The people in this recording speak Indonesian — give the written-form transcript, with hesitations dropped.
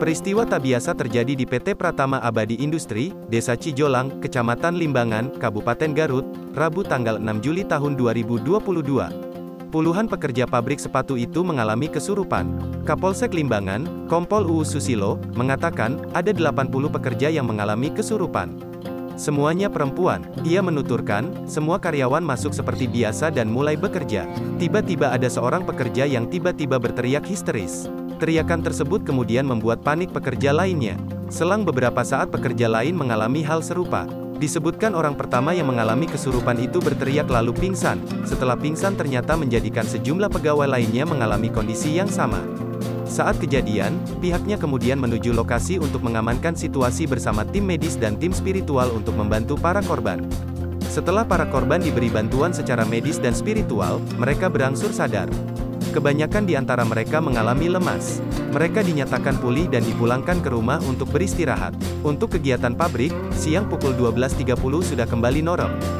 Peristiwa tak biasa terjadi di PT Pratama Abadi Industri, Desa Cijolang, Kecamatan Limbangan, Kabupaten Garut, Rabu tanggal 6 Juli tahun 2022. Puluhan pekerja pabrik sepatu itu mengalami kesurupan. Kapolsek Limbangan, Kompol Uus Susilo, mengatakan, ada 80 pekerja yang mengalami kesurupan. Semuanya perempuan. Ia menuturkan, semua karyawan masuk seperti biasa dan mulai bekerja. Tiba-tiba ada seorang pekerja yang tiba-tiba berteriak histeris. Teriakan tersebut kemudian membuat panik pekerja lainnya. Selang beberapa saat pekerja lain mengalami hal serupa. Disebutkan orang pertama yang mengalami kesurupan itu berteriak lalu pingsan. Setelah pingsan ternyata menjadikan sejumlah pegawai lainnya mengalami kondisi yang sama. Saat kejadian, pihaknya kemudian menuju lokasi untuk mengamankan situasi bersama tim medis dan tim spiritual untuk membantu para korban. Setelah para korban diberi bantuan secara medis dan spiritual, mereka berangsur sadar. Kebanyakan di antara mereka mengalami lemas. Mereka dinyatakan pulih dan dipulangkan ke rumah untuk beristirahat. Untuk kegiatan pabrik, siang pukul 12.30 sudah kembali normal.